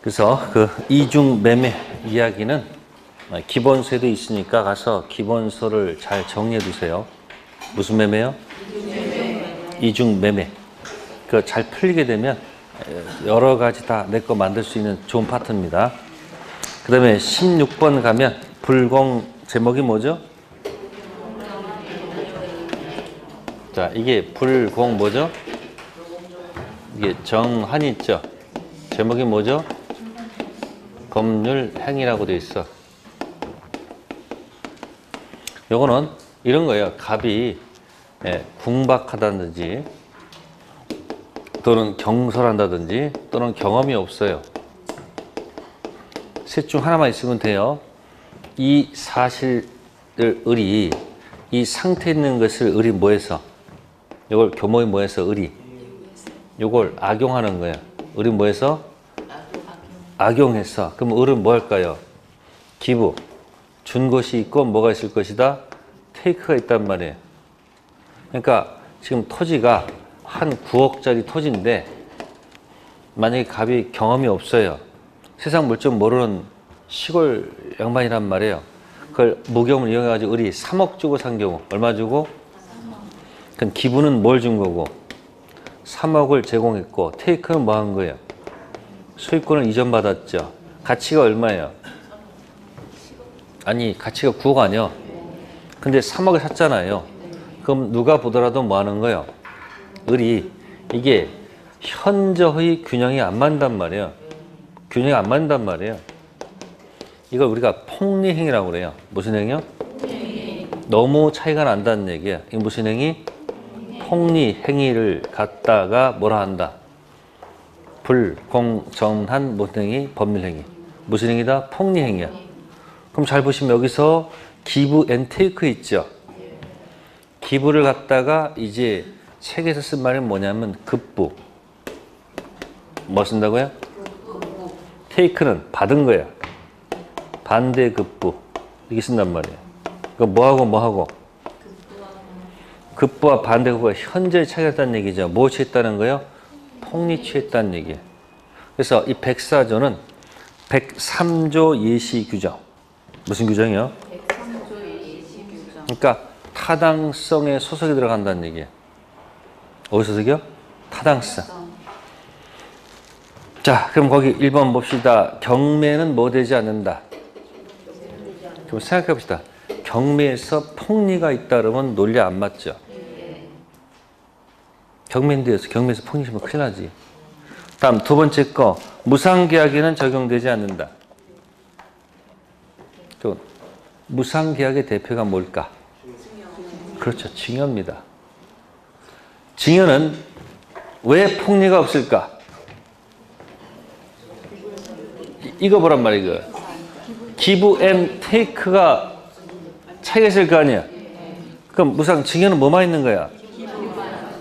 그래서 그 이중 매매 이야기는 기본서에도 있으니까 가서 기본서를 잘 정리해 두세요. 무슨 매매요? 이중 매매. 그 잘 풀리게 되면 여러 가지 다 내 거 만들 수 있는 좋은 파트입니다. 그 다음에 16번 가면 불공 제목이 뭐죠? 자, 이게 불공 뭐죠? 이게 정한이죠. 제목이 뭐죠? 법률 행위라고 돼 있어. 요거는 이런 거예요. 갑이 궁박하다든지 또는 경솔한다든지 또는 경험이 없어요. 셋 중 하나만 있으면 돼요. 이 사실을 을이, 이 상태 있는 것을 을이 뭐해서? 요걸 교목이 뭐해서? 을이. 요걸 악용하는 거예요. 을이 뭐해서? 악용해서. 그럼 을은 뭐 할까요? 기부. 준 것이 있고 뭐가 있을 것이다? 테이크가 있단 말이에요. 그러니까 지금 토지가 한 9억짜리 토지인데 만약에 갑이 경험이 없어요. 세상 물정 모르는 시골 양반이란 말이에요. 그걸 무경을 이용해가지고 을이 3억 주고 산 경우 얼마 주고? 3억. 그럼 기부는 뭘 준 거고? 3억을 제공했고 테이크는 뭐 한 거예요? 소유권을 이전받았죠. 가치가 얼마예요? 아니 가치가 9억 아니요. 근데 3억에 샀잖아요. 그럼 누가 보더라도 뭐 하는 거예요? 을이. 이게 현저히 균형이 안 맞는단 말이에요. 균형이 안 맞는단 말이에요. 이걸 우리가 폭리행위라고 그래요. 무슨 행위요? 너무 차이가 난다는 얘기예요. 이게 무슨 행위? 폭리행위를 갖다가 뭐라 한다? 불공정한 무슨 행위? 법률행위. 무슨 행위다? 폭리행위야. 그럼 잘 보시면 여기서 기부 앤 테이크 있죠. 기부를 갖다가 이제 책에서 쓴 말은 뭐냐면 급부. 뭐 쓴다고요? 테이크는 받은 거야. 반대 급부. 이렇게 쓴단 말이에요. 그러니까 뭐하고 뭐하고? 급부와 반대 급부가 현저히 차이가 있다는 얘기죠. 뭐 취했다는 거예요? 폭리 취했다는 얘기예요. 그래서 이 104조는 103조 예시 규정. 무슨 규정이요? 103조 예시 규정. 그러니까 타당성의 소속이 들어간다는 얘기예요. 어디서 소속이요? 타당성. 자, 그럼 거기 1번 봅시다. 경매는 뭐 되지 않는다. 그럼 생각해 봅시다. 경매에서 폭리가 있다 그러면 논리 안 맞죠? 경매인데서 경매에서 폭리시면 큰일 나지. 다음 두 번째 거. 무상계약에는 적용되지 않는다. 그 무상계약의 대표가 뭘까? 그렇죠. 증여입니다. 증여는 왜 폭리가 없을까? 이거 보란 말이에요. 기부 앤 테이크가 차이가 있을 거 아니야. 그럼 무상 증여는 뭐만 있는 거야?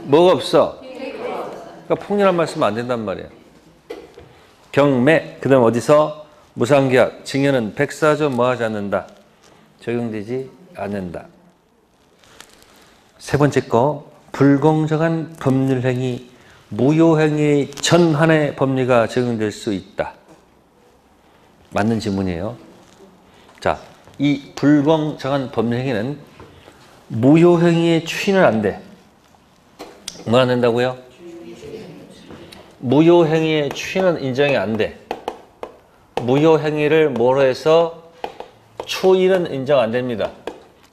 뭐가 없어? 그러니까 폭리란 말 쓰면 안 된단 말이야. 경매, 그 다음 어디서? 무상계약, 증여는 104조 뭐 하지 않는다? 적용되지 않는다. 세 번째 거, 불공정한 법률행위, 무효행위 전한의 법리가 적용될 수 있다. 맞는 질문이에요. 자, 이 불공정한 법률행위는 무효행위의 추인은 안 돼. 뭐 안 된다고요? 무효행위의 추인은 인정이 안 돼. 무효행위를 뭐로 해서 추인은 인정 안 됩니다.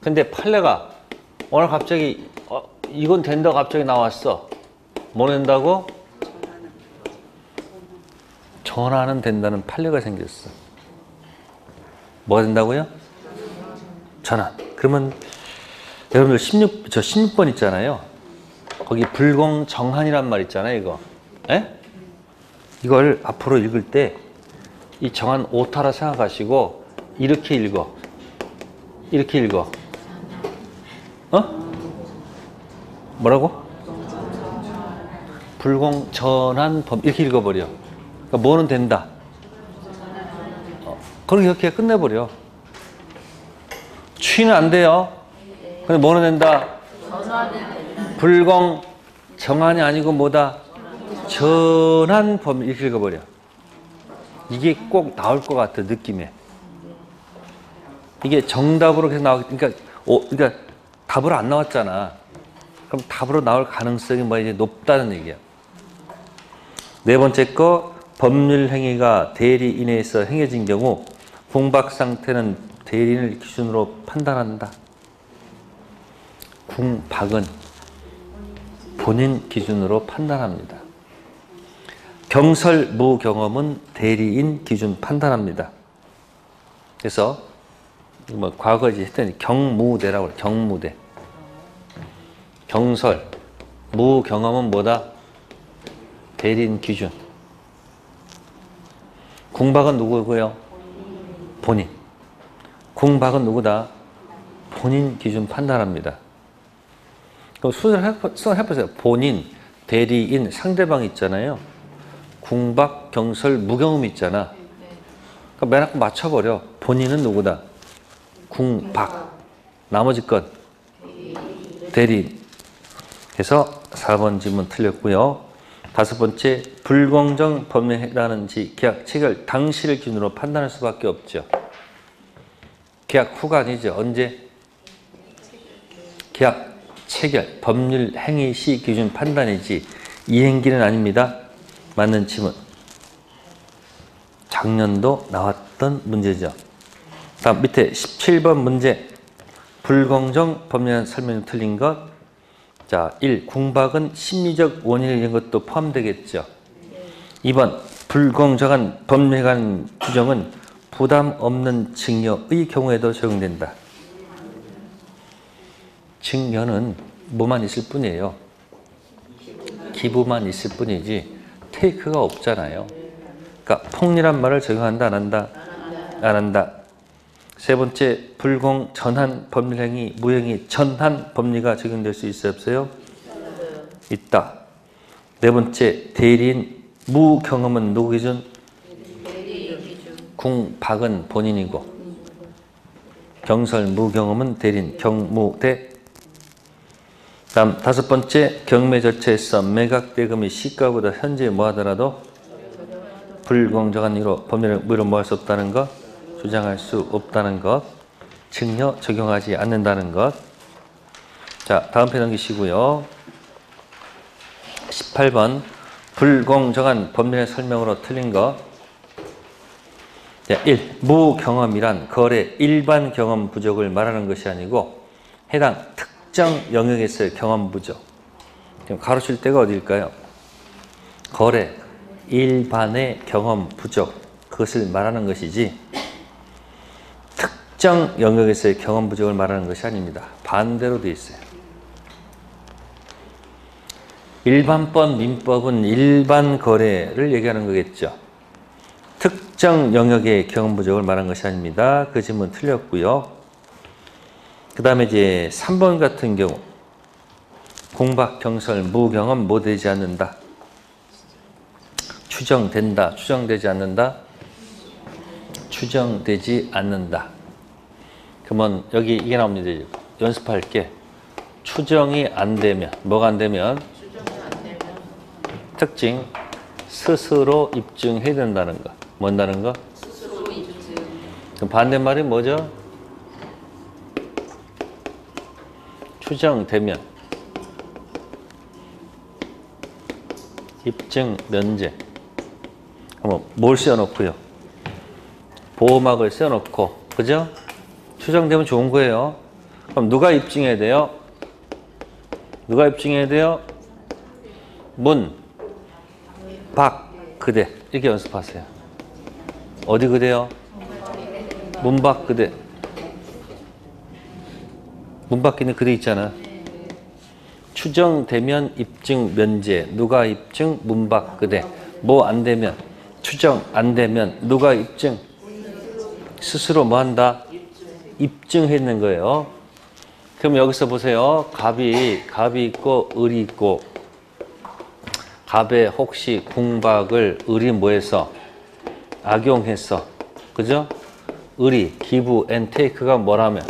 근데 판례가 오늘 갑자기 이건 된다 갑자기 나왔어. 뭐 된다고? 전환은 된다는 판례가 생겼어. 뭐가 된다고요? 전환. 그러면 여러분들 16번 있잖아요. 거기 불공정한이란 말 있잖아요. 이거. 에? 이걸 앞으로 읽을 때 이 정한 오타라 생각하시고 이렇게 읽어. 이렇게 읽어. 어? 뭐라고? 불공정한 법. 이렇게 읽어버려. 그러니까 뭐는 된다. 그렇게 끝내버려. 취는 안 돼요. 근데 뭐는 된다? 불공 정한이 아니고 뭐다? 전한 법률. 이렇게 읽어버려. 이게 꼭 나올 것 같아, 느낌에. 이게 정답으로 계속 나오니까, 그러니까 답으로 안 나왔잖아. 그럼 답으로 나올 가능성이 이제 높다는 얘기야. 네 번째 거, 법률 행위가 대리인에 있어 행해진 경우 공박 상태는 대리인을 기준으로 판단한다. 공박은 본인 기준으로 판단합니다. 경설 무경험은 대리인 기준 판단합니다. 그래서 과거에 했더니 경무대라고 그래. 경무대. 경설 무경험은 뭐다? 대리인 기준. 공박은 누구고요? 본인. 공박은 누구다? 본인 기준 판단합니다. 그럼 순서를 해보세요. 본인, 대리인, 상대방 있잖아요. 공박, 경설, 무경험 있잖아. 그러니까 맨 앞에 맞춰버려. 본인은 누구다? 공박. 나머지 건? 대리인. 그래서 4번 질문 틀렸고요. 다섯 번째, 불공정 범위에 해당하는지 계약 체결 당시를 기준으로 판단할 수밖에 없죠. 계약 후가 아니죠. 언제? 계약 체결, 법률 행위 시 기준 판단이지 이행기는 아닙니다. 맞는 질문. 작년도 나왔던 문제죠. 다음 밑에 17번 문제. 불공정 범위에 대한 설명이 틀린 것. 자, 1. 공박은 심리적 원인인 것도 포함되겠죠. 2번. 불공정한 법률에 관한 규정은 부담 없는 증여의 경우에도 적용된다. 증여는 뭐만 있을 뿐이에요. 기부만 있을 뿐이지 테이크가 없잖아요. 그러니까 폭리란 말을 적용한다, 안 한다? 안 한다. 세 번째, 불공 전한 법률 행위, 무행위 전한 법리가 적용될 수 있어요, 없어요? 있다. 네 번째, 대리인 무경험은 누구 기준? 대리인 기준. 공박은 본인이고 경설 무경험은 대리인 경무대. 다음 다섯 번째, 경매 절차에서 매각대금이 시가보다 현재 뭐하더라도 불공정한 이유로 법률을 무효로 뭐 할 수 없다는 것, 주장할 수 없다는 것, 증여 적용하지 않는다는 것. 자, 다음 편 넘기시고요. 18번, 불공정한 법률의 설명으로 틀린 것. 자, 1. 무경험이란 거래 일반 경험 부족을 말하는 것이 아니고 해당 특정 영역에서의 경험 부족. 지금 가로칠 때가 어디일까요? 거래 일반의 경험 부족, 그것을 말하는 것이지 특정 영역에서의 경험 부족을 말하는 것이 아닙니다. 반대로 돼 있어요. 일반법, 민법은 일반 거래를 얘기하는 거겠죠. 특정 영역의 경험 부족을 말한 것이 아닙니다. 그 질문 틀렸고요. 그 다음에 이제 3번 같은 경우 공박, 경설, 무경험 뭐 되지 않는다? 추정된다, 추정되지 않는다? 추정되지 않는다. 그러면 여기 이게 나옵니다. 연습할게. 추정이 안 되면, 뭐가 안 되면? 특징, 스스로 입증해야 된다는 것. 뭔다는 것? 스스로 입증. 그럼 반대말이 뭐죠? 추정되면 입증 면제. 그럼 뭘 씌워놓고요? 보호막을 씌워놓고, 그죠? 추정되면 좋은 거예요. 그럼 누가 입증해야 돼요? 누가 입증해야 돼요? 문, 박, 그대. 이렇게 연습하세요. 어디 그대요? 문, 박, 그대. 문 밖에 있는 그대 있잖아. 추정되면 입증 면제. 누가 입증? 문, 박, 그대. 뭐 안 되면? 추정 안 되면 누가 입증? 스스로 뭐 한다? 입증했는 거예요. 그럼 여기서 보세요. 갑이 있고 을이 있고, 갑에 혹시 공박을 을이 뭐해서 악용했어, 그죠? 을이 기부 앤 테이크가 뭐라면,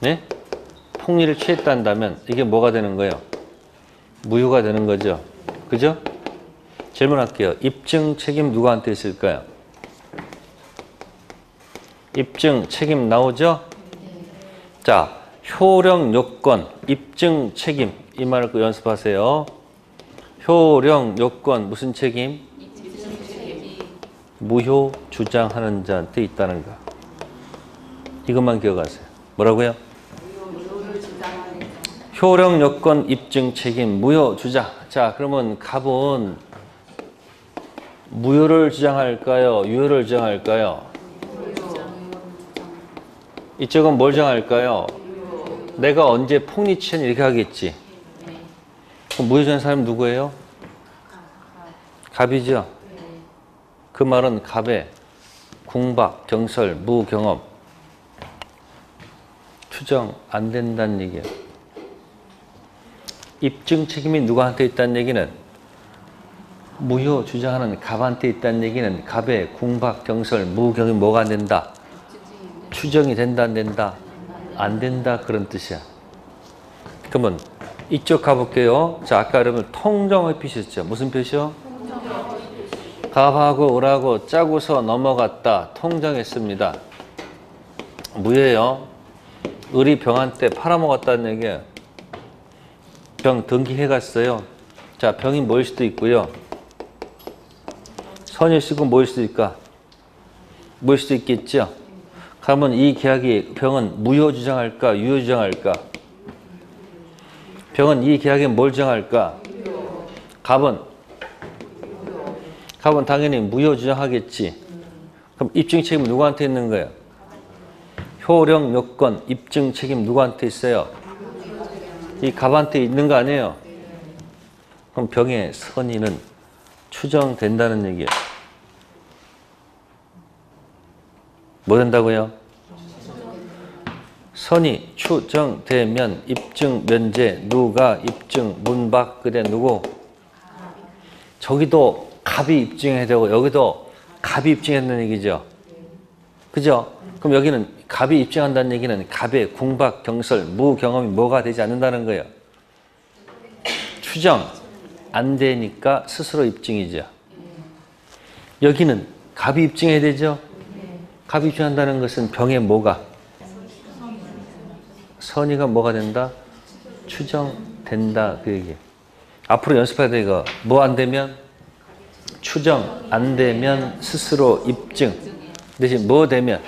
네? 폭리를 취했다면 이게 뭐가 되는 거예요? 무효가 되는 거죠, 그죠? 질문할게요. 입증 책임 누구한테 있을까요? 입증 책임 나오죠? 자, 효력 요건, 입증 책임 이 말을 연습하세요. 효력 요건 무슨 책임? 입증 책임. 무효 주장하는 자한테 있다는 거. 이것만 기억하세요. 뭐라고요? 효력 요건, 입증 책임, 무효 주장. 자, 그러면 갑은 무효를 주장할까요? 유효를 주장할까요? 이쪽은 뭘 정할까요? 내가 언제 폭리치한 이렇게 하겠지. 그럼 무효정한 사람은 누구예요? 갑이죠. 그 말은 갑의 궁박, 경설, 무경험 추정 안 된다는 얘기예요. 입증 책임이 누구한테 있다는 얘기는 무효 주장하는 갑한테 있다는 얘기는 갑의 궁박, 경설, 무경험이 뭐가 안 된다? 추정이 된다, 안 된다? 안 된다, 그런 뜻이야. 그러면 이쪽 가볼게요. 자, 아까 여러분 통정의 표시였죠. 무슨 표시요? 갑하고 을하고 짜고서 넘어갔다. 통정했습니다. 무효예요. 을이 병한테 팔아먹었다는 얘기예요. 병 등기해갔어요. 자, 병이 뭐일 수도 있고요. 선일 수고 뭐일 수도 있까? 뭐일 수도 있겠죠. 그러면 이 계약이 병은 무효 주장할까? 유효 주장할까? 병은 이 계약에 뭘 주장할까? 갑은? 갑은 당연히 무효 주장하겠지. 그럼 입증 책임은 누구한테 있는 거예요? 효력 요건, 입증 책임 누구한테 있어요? 이 갑한테 있는 거 아니에요? 그럼 병의 선의는 추정된다는 얘기예요. 뭐 된다고요? 선이 추정되면 입증 면제. 누가 입증 문박? 그대 누구? 저기도 갑이 입증해야 되고 여기도 갑이 입증한다는 얘기죠. 그죠? 그럼 여기는 갑이 입증한다는 얘기는 갑의 궁박, 경설, 무경험이 뭐가 되지 않는다는 거예요. 추정 안 되니까 스스로 입증이죠. 여기는 갑이 입증해야 되죠. 갑이 입증한다는 것은 병의 뭐가? 선의가 뭐가 된다? 추정된다, 그 얘기예요. 앞으로 연습해야 돼, 이거. 뭐 안 되면? 추정 안 되면 스스로 입증. 대신 뭐 되면?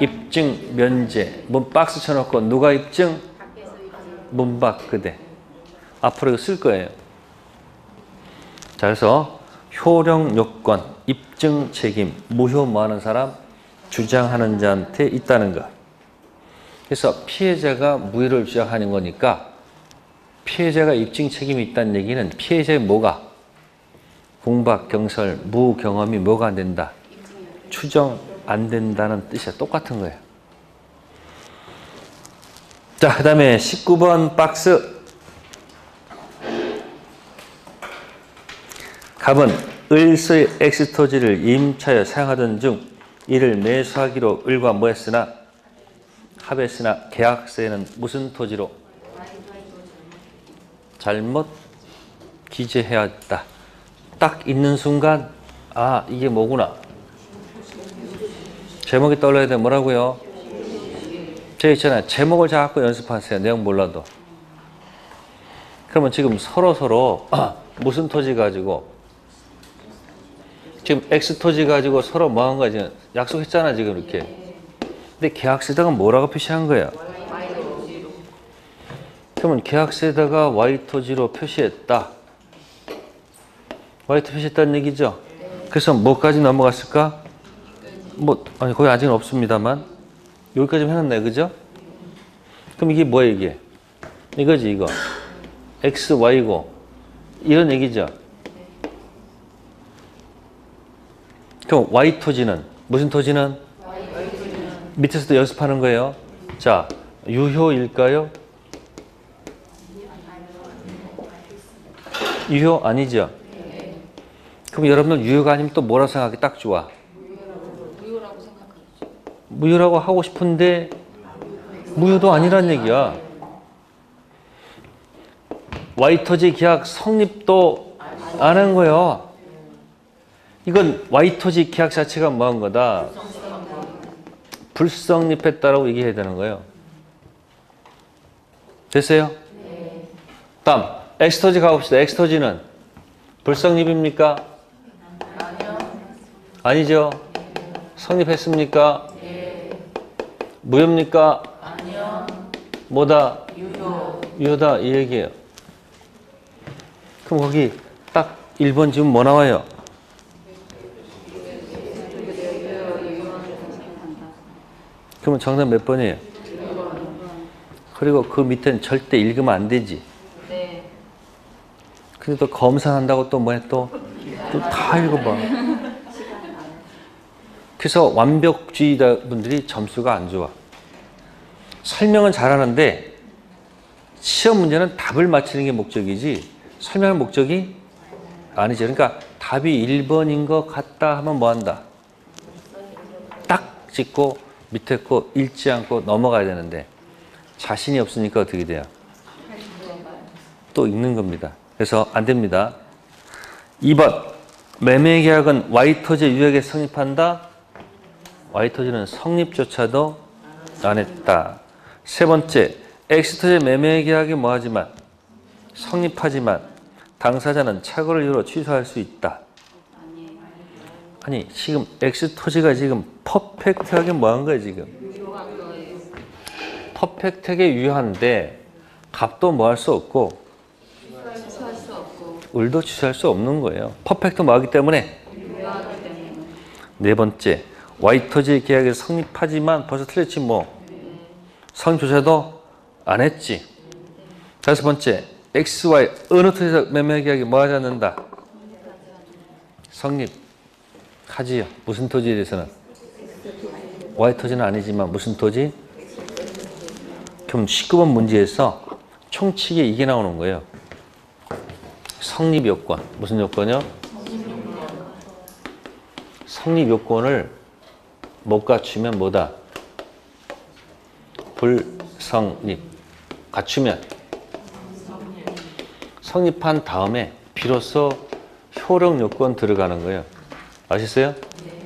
입증 면제. 문 박스 쳐놓고 누가 입증? 문박 그대. 앞으로 이거 쓸 거예요. 자, 그래서 효력 요건, 입증 책임, 무효 뭐하는 사람? 주장하는 자한테 있다는 것. 그래서 피해자가 무효를 주장하는 거니까 피해자가 입증 책임이 있다는 얘기는 피해자의 뭐가? 공박, 경설, 무경험이 뭐가 안 된다? 추정 안 된다는 뜻이야. 똑같은 거예요. 자, 그 다음에 19번 박스. 갑은 을수의 엑스토지를 임차여 사용하던 중 이를 매수하기로 을과 뭐했으나? 합했으나 계약서에는 무슨 토지로? 잘못 기재해야 했다. 딱 있는 순간 아, 이게 뭐구나. 제목이 떠올라야 돼. 뭐라고요? 저 있잖아요. 제목을 자꾸 연습하세요. 내용 몰라도. 그러면 지금 서로서로 무슨 토지 가지고 지금 X 토지 가지고 서로 뭐 한 거야? 지금 약속했잖아, 지금 이렇게. 근데 계약서에다가 뭐라고 표시한 거야? 그러면 계약서에다가 Y 토지로 표시했다. Y 토지 표시했다는 얘기죠? 그래서 뭐까지 넘어갔을까? 뭐, 아니, 거기 아직은 없습니다만. 여기까지 해놨네, 그죠? 그럼 이게 뭐야, 이게? 이거지, 이거. X, Y고. 이런 얘기죠? 그럼 Y 토지는 무슨 토지는? 밑에서도 연습하는 거예요. 자, 유효일까요? 유효 아니죠? 그럼 여러분들 유효가 아니면 또 뭐라고 생각하기 딱 좋아? 무효라고 생각하죠. 무효라고 하고 싶은데 무효도 아니란 얘기야. Y 토지 계약 성립도 안 한 거예요. 이건 Y토지 계약 자체가 뭐 한 거다? 불성립했다라고 얘기해야 되는 거예요. 됐어요? 네. 다음 X토지 가봅시다. X토지는 불성립입니까? 아니요. 아니죠? 네. 성립했습니까? 네. 무효입니까? 아니요. 뭐다? 유효. 유효다 이 얘기예요. 그럼 거기 딱 1번 지금 뭐 나와요? 그러면 정답 몇 번이에요? 1번. 그리고 그 밑에는 절대 읽으면 안 되지. 네. 근데 또 검사한다고 또 뭐 해? 또 다 읽어봐. 그래서 완벽주의자 분들이 점수가 안 좋아. 설명은 잘하는데 시험 문제는 답을 맞히는 게 목적이지 설명할 목적이 아니지. 그러니까 답이 1번인 것 같다 하면 뭐 한다? 딱 찍고 밑에 거 읽지 않고 넘어가야 되는데 자신이 없으니까 어떻게 돼요? 또 읽는 겁니다. 그래서 안 됩니다. 2번 매매계약은 Y토지 유효하게 성립한다. Y토지는 성립조차도 안 했다. 세 번째 X토지 매매계약이 뭐하지만 성립하지만 당사자는 착오를 이유로 취소할 수 있다. 아니 지금 X토지가 지금 퍼펙트하게 뭐한 거야 지금? 유효한 거예요. 퍼펙트하게 유효한데 갑도 뭐 할 수 없고 취소할 수 없고 을도 취소할 수 없는 거예요. 퍼펙트 뭐하기 때문에? 유효하기 때문에. 네 번째 Y토지 계약에 성립하지만 벌써 틀렸지 뭐. 성립조차도 안 했지. 다섯 번째 XY 어느 토지에서 매매계약이 뭐하지 않는다? 성립 하지요. 무슨 토지에 대해서는? Y토지는 아니지만 무슨 토지? 그럼 19번 문제에서 총칙에 이게 나오는 거예요. 성립 요건. 무슨 요건이요? 성립 요건을 못 갖추면 뭐다? 불성립. 갖추면 성립한 다음에 비로소 효력 요건 들어가는 거예요. 아셨어요? 네.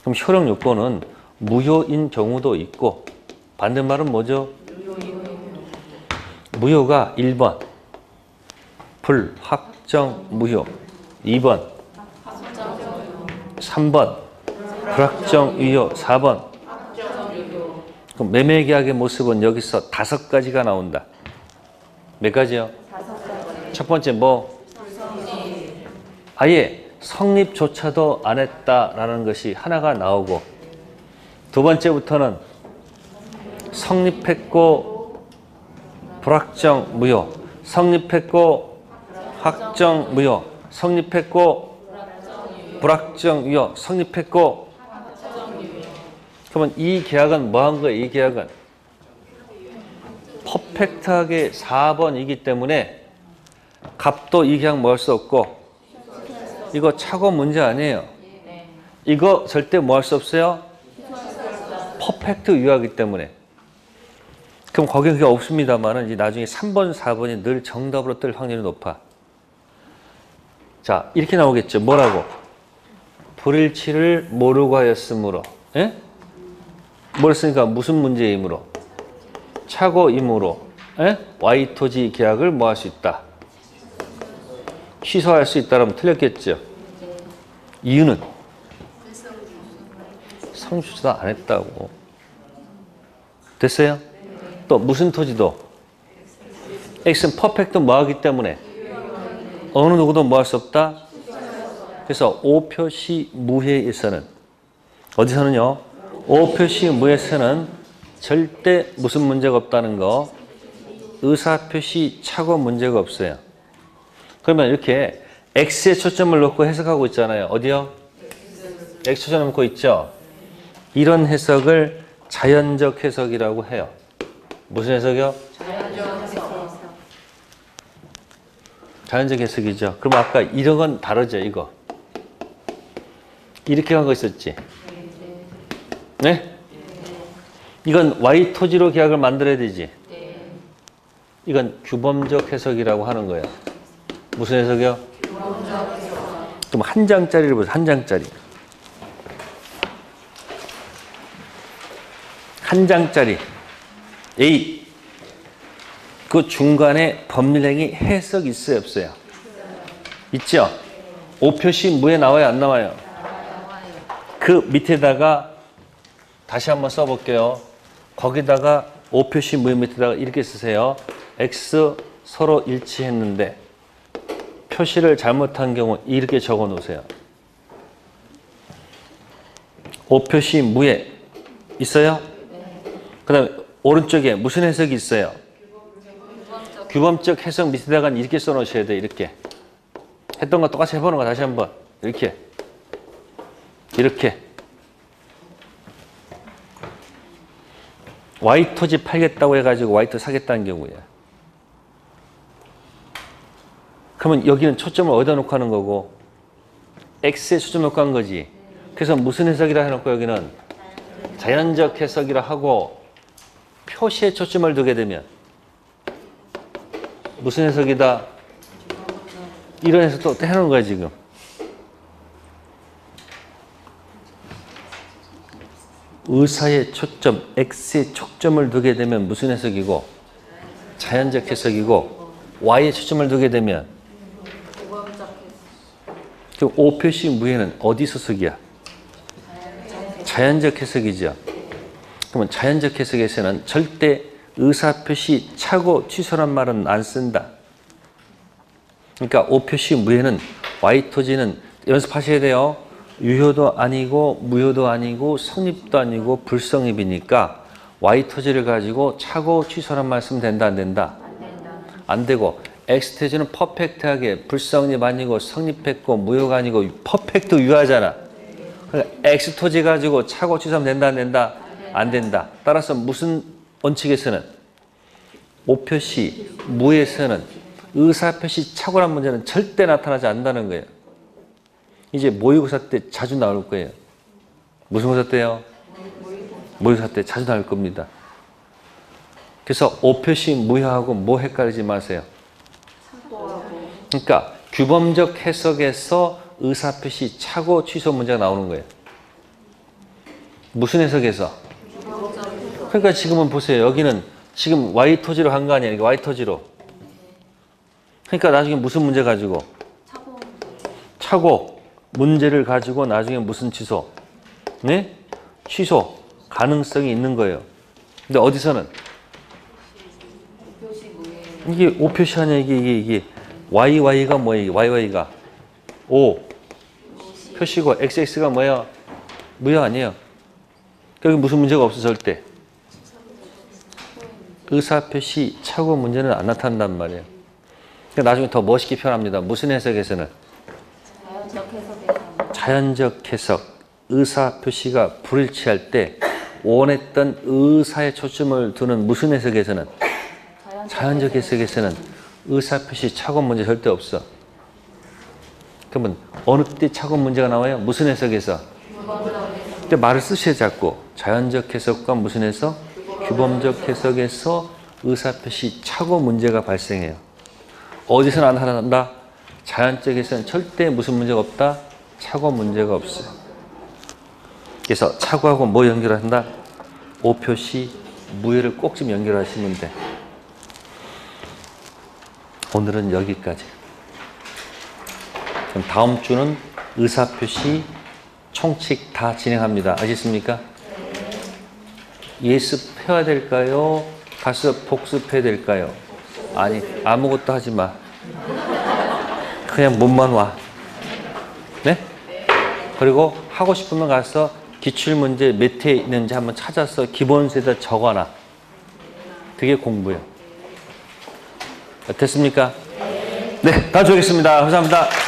그럼 효력 요건은 무효인 경우도 있고 반대말은 뭐죠? 무효가 1번 불확정 무효, 2번 3번 불확정 유효, 4번 그럼 매매계약의 모습은 여기서 5가지가 나온다. 몇 가지요? 5가지. 첫 번째 뭐? 아예 성립조차도 안 했다라는 것이 하나가 나오고 두 번째부터는 성립했고 불확정 무효, 성립했고 확정 무효, 성립했고 불확정 유효, 성립했고 그러면 이 계약은 뭐한 거예요? 이 계약은 퍼펙트하게 4번이기 때문에 갑도 이 계약 뭐 할 수 없고 이거 착오 문제 아니에요. 네. 이거 절대 뭐 할 수 없어요? 퍼펙트 유효하기 때문에. 그럼 거기에 그게 없습니다만 이제 나중에 3번, 4번이 늘 정답으로 뜰 확률이 높아. 자, 이렇게 나오겠죠. 뭐라고? 불일치를 모르고 하였으므로. 예? 뭘 했으니까 무슨 문제이므로? 착오이므로. 예? Y토지 계약을 뭐 할 수 있다? 취소할 수 있다라면 틀렸겠죠. 이유는 성립조차도 안 했다고. 됐어요? 또 무슨 토지도 X는 퍼펙트 뭐하기 때문에 어느 누구도 뭐할 수 없다. 그래서 5표시 무효에서는 어디서는요? 5표시 무효에서는 절대 무슨 문제가 없다는 거. 의사표시 착오 문제가 없어요. 그러면 이렇게 X에 초점을 놓고 해석하고 있잖아요. 어디요? X 초점 놓고 있죠? 이런 해석을 자연적 해석이라고 해요. 무슨 해석이요? 자연적 해석. 자연적 해석이죠. 그럼 아까 이런 건 다르죠, 이거. 이렇게 한 거 있었지? 네? 이건 Y토지로 계약을 만들어야 되지? 이건 규범적 해석이라고 하는 거예요. 무슨 해석이요? 그럼 한 장짜리를 보세요. 한 장짜리. 한 장짜리. A. 그 중간에 법률행위 해석 있어요, 없어요? 있죠? 오표시 무에 나와요, 안 나와요? 그 밑에다가 다시 한번 써볼게요. 거기다가 오표시 무의 밑에다가 이렇게 쓰세요. X 서로 일치했는데 표시를 잘못한 경우 이렇게 적어 놓으세요. 오표시 무에 있어요? 그 다음에 오른쪽에 무슨 해석이 있어요? 규범적 해석 밑에다가 이렇게 써 놓으셔야 돼요. 이렇게 했던 거 똑같이 해보는 거 다시 한번 이렇게 이렇게 Y토지 팔겠다고 해가지고 Y토 사겠다는 경우에 그러면 여기는 초점을 어디다 놓고 하는 거고 X에 초점을 놓고 하는 거지. 그래서 무슨 해석이라 해놓고 여기는 자연적 해석이라 하고 표시에 초점을 두게 되면 무슨 해석이다 이런 해석도 또 해놓은 거야 지금. 의사의 초점, X의 초점을 두게 되면 무슨 해석이고? 자연적 해석이고 Y의 초점을 두게 되면 그럼 오표시 무에는 어디 소속이야? 자연적 해석이죠. 그러면 자연적 해석에서는 절대 의사표시 차고 취소란 말은 안 쓴다. 그러니까 오표시 무에는 Y토지는 연습하셔야 돼요. 유효도 아니고 무효도 아니고 성립도 아니고 불성립이니까 Y토지를 가지고 차고 취소란 말 쓰면 된다 안 된다? 안 된다. 안 되고 X토지는 퍼펙트하게 불성립 아니고 성립했고 무효가 아니고 퍼펙트 유효하잖아. 그러니까 X토지 가지고 차고 취소하면 된다 안 된다? 안 된다. 따라서 무슨 원칙에서는? 오표시 무에서는 의사표시 착오란 문제는 절대 나타나지 않는다는 거예요. 이제 모의고사 때 자주 나올 거예요. 무슨 고사 때요? 모의고사 때 자주 나올 겁니다. 그래서 오표시 무효하고 뭐 헷갈리지 마세요. 그러니까 규범적 해석에서 의사표시 착오 취소 문제가 나오는 거예요. 무슨 해석에서? 그러니까 지금은 보세요. 여기는 지금 Y토지로 간 거 아니에요. Y토지로. 그러니까 나중에 무슨 문제 가지고? 착오. 문제를 가지고 나중에 무슨 취소? 네? 취소. 가능성이 있는 거예요. 근데 어디서는? 이게 오표시 아니야, 이게. YY가 뭐예요, YY가? O. 표시고, XX가 뭐야? 무효 아니에요. 여기 무슨 문제가 없어, 절대. 의사표시, 착오 문제는 안 나타난단 말이에요. 그러니까 나중에 더 멋있게 표현합니다. 무슨 해석에서는? 자연적 해석, 의사표시가 불일치할 때 원했던 의사의 초점을 두는 무슨 해석에서는? 자연적 해석에서는 의사표시 착오 문제 절대 없어. 그러면 어느 때 착오 문제가 나와요? 무슨 해석에서? 근데 말을 쓰셔야 자꾸. 자연적 해석과 무슨 해석? 규범적 해석에서 의사표시 착오 문제가 발생해요. 어디서는 안 한다? 자연적에서는 절대 무슨 문제가 없다? 착오 문제가 없어요. 그래서 착오하고 뭐 연결한다? 오표시, 무효를 꼭 좀 연결하시면 돼. 오늘은 여기까지. 그럼 다음 주는 의사표시, 총칙 다 진행합니다. 아시겠습니까? 예습해야 될까요? 가습, 복습해야 될까요? 아니, 아무것도 하지 마. 그냥 몸만 와. 네? 그리고 하고 싶으면 가서 기출문제 몇 회 있는지 한번 찾아서 기본서에다 적어놔. 그게 공부예요. 됐습니까? 네, 다음 주에 뵙겠습니다. 감사합니다.